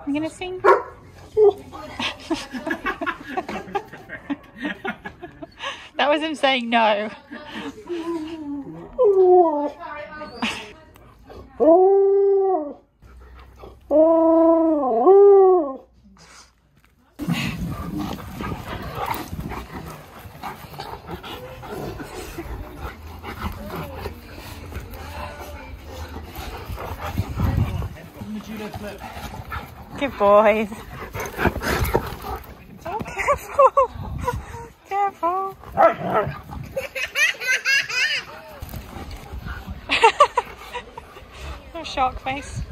I'm gonna sing. That was him saying no. Good boys. Oh, careful. Careful. Little shark face.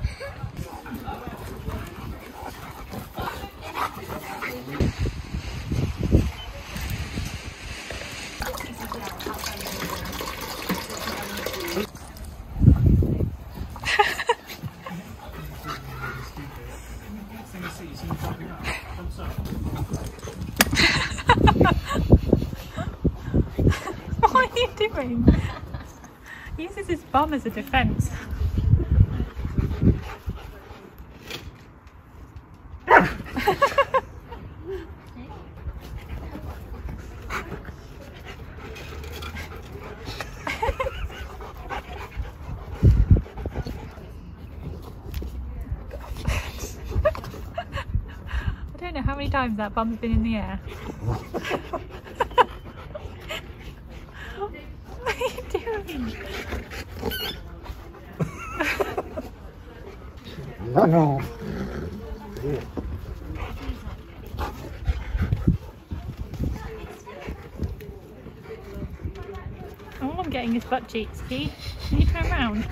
What are you doing? He uses his bum as a defense. I don't know how many times that bum's been in the air. What are you doing? No. Oh, I'm getting his butt cheeks, Pete. Can you turn around?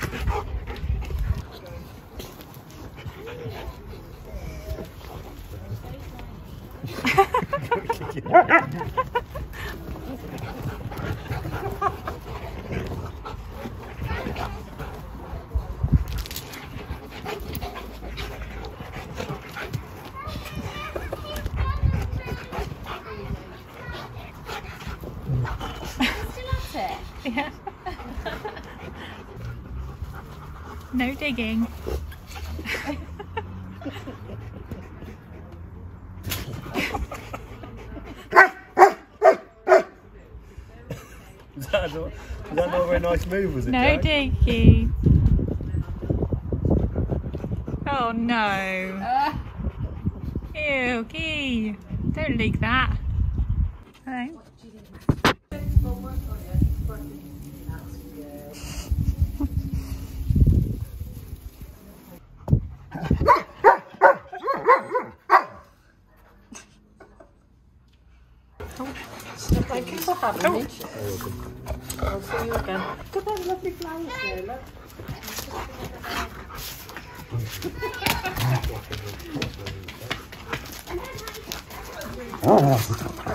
Yeah. No digging. Was that not a very nice move, was it? No, Jakey. Oh no. Ew, Key. Don't leak that. Hello. Thank you for having me. I'll see you again. Look at those lovely flowers there, look. Oh.